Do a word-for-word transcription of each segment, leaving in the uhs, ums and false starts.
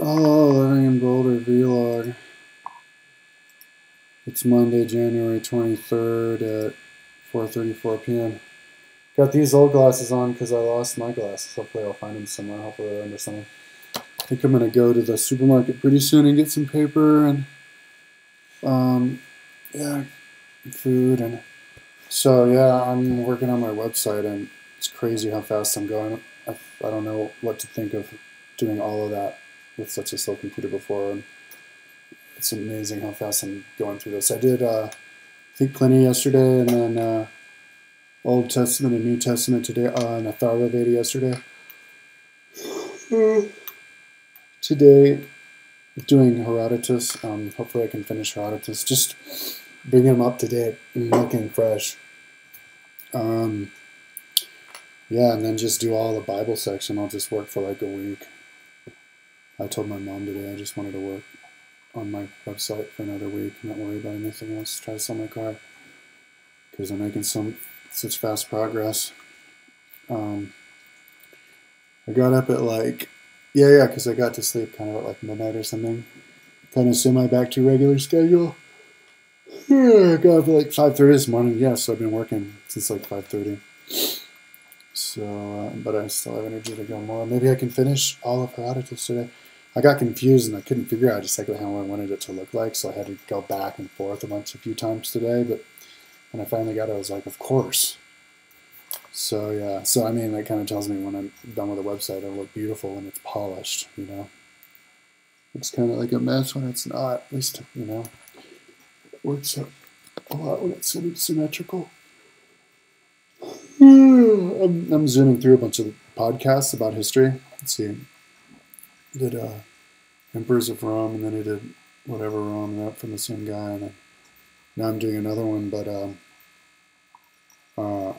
Oh, living in Boulder vlog. It's Monday, January twenty-third at four thirty-four p m Got these old glasses on because I lost my glasses. Hopefully I'll find them somewhere. Hopefully they're under something. I think I'm going to go to the supermarket pretty soon and get some paper and um, yeah, food. And so, yeah, I'm working on my website, and it's crazy how fast I'm going. I, I don't know what to think of doing all of that with such a slow computer before, and it's amazing how fast I'm going through this. I did, uh, I think, Pliny yesterday, and then uh, Old Testament and New Testament today, uh, and Atharva Veda yesterday. Today, doing Herodotus. Um, hopefully I can finish Herodotus. Just bringing them up to date and looking fresh. Um, yeah, and then just do all the Bible section. I'll just work for like a week. I told my mom today I just wanted to work on my website for another week and not worry about anything else. Try to sell my car because I'm making some such fast progress. Um, I got up at like, yeah, yeah, because I got to sleep kind of at like midnight or something. Kind of semi back to regular schedule. Yeah, I got up at like five thirty this morning. Yeah, so I've been working since like five thirty. So, uh, but I still have energy to go more. Maybe I can finish all of Herodotus today. I got confused and I couldn't figure out exactly how I wanted it to look like, so I had to go back and forth a bunch a few times today, but when I finally got it, I was like, of course. So yeah, so I mean, that kind of tells me when I'm done with the website, it'll look beautiful when it's polished, you know. It's kind of like a mess when it's not, at least, you know. It works out a lot when it's symmetrical. I'm, I'm zooming through a bunch of podcasts about history. Let's see. I did uh, Emperors of Rome, and then I did whatever Rome, and that from the same guy. And then, now I'm doing another one, but um, uh,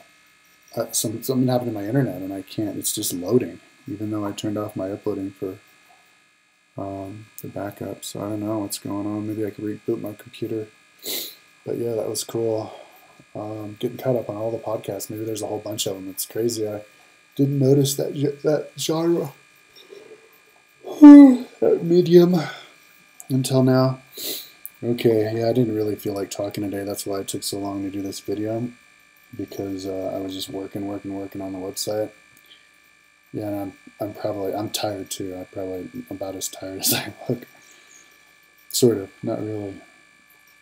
I, some, something happened to my internet, and I can't. It's just loading, even though I turned off my uploading for um, the backup. So I don't know what's going on. Maybe I could reboot my computer. But yeah, that was cool. Um, getting caught up on all the podcasts. Maybe there's a whole bunch of them. It's crazy. I didn't notice that that genre, that medium, until now. Okay, yeah, I didn't really feel like talking today. That's why it took so long to do this video, because uh, I was just working, working, working on the website. Yeah, and I'm, I'm probably I'm tired too. I'm probably about as tired as I look. Sort of, not really.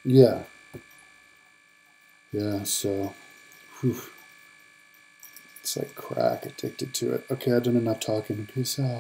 Yeah. Yeah, so, whew. It's like crack, addicted to it. Okay, I've done enough talking. Peace out.